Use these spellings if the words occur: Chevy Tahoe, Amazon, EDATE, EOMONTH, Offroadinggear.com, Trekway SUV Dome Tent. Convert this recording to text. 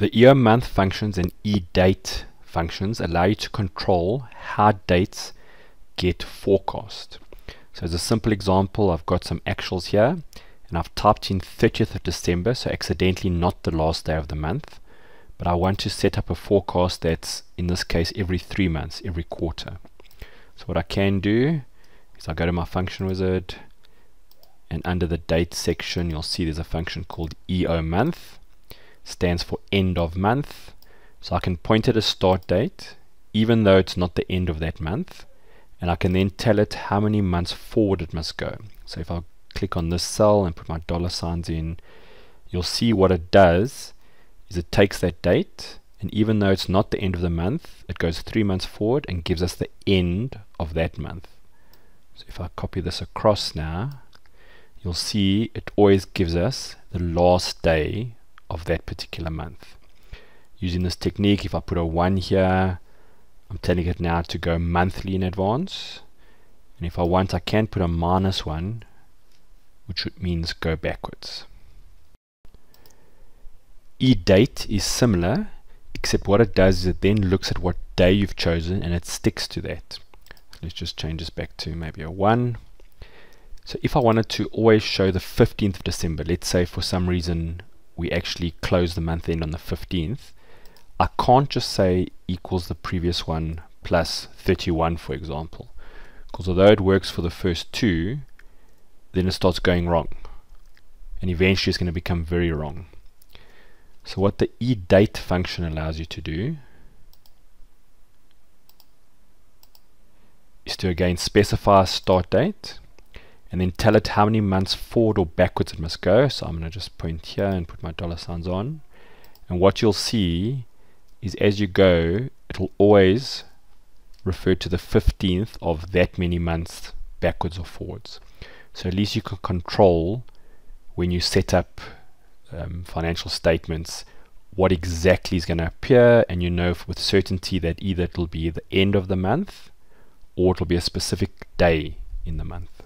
The EOMONTH functions and EDATE functions allow you to control how dates get forecast. So as a simple example, I've got some actuals here and I've typed in 30th of December, so accidentally not the last day of the month, but I want to set up a forecast that's in this case every 3 months, every quarter. So what I can do is I go to my function wizard, and under the date section you'll see there's a function called EOMONTH, stands for end of month, so I can point at a start date even though it's not the end of that month, and I can then tell it how many months forward it must go. So if I click on this cell and put my dollar signs in, you'll see what it does is it takes that date, and even though it's not the end of the month, it goes 3 months forward and gives us the end of that month. So if I copy this across now, you'll see it always gives us the last day of that particular month. Using this technique, if I put a 1 here, I'm telling it now to go monthly in advance, and if I want I can put a -1, which means go backwards. EDATE is similar, except what it does is it then looks at what day you've chosen and it sticks to that. Let's just change this back to maybe a 1. So if I wanted to always show the 15th of December, let's say for some reason we actually close the month end on the 15th, I can't just say equals the previous one plus 31, for example, because although it works for the first two, then it starts going wrong, and eventually it's going to become very wrong. So what the EDATE function allows you to do is to again specify a start date and then tell it how many months forward or backwards it must go. So I'm going to just point here and put my dollar signs on, and what you'll see is as you go it'll always refer to the 15th of that many months backwards or forwards. So at least you can control when you set up financial statements what exactly is going to appear, and you know with certainty that either it'll be the end of the month or it'll be a specific day in the month.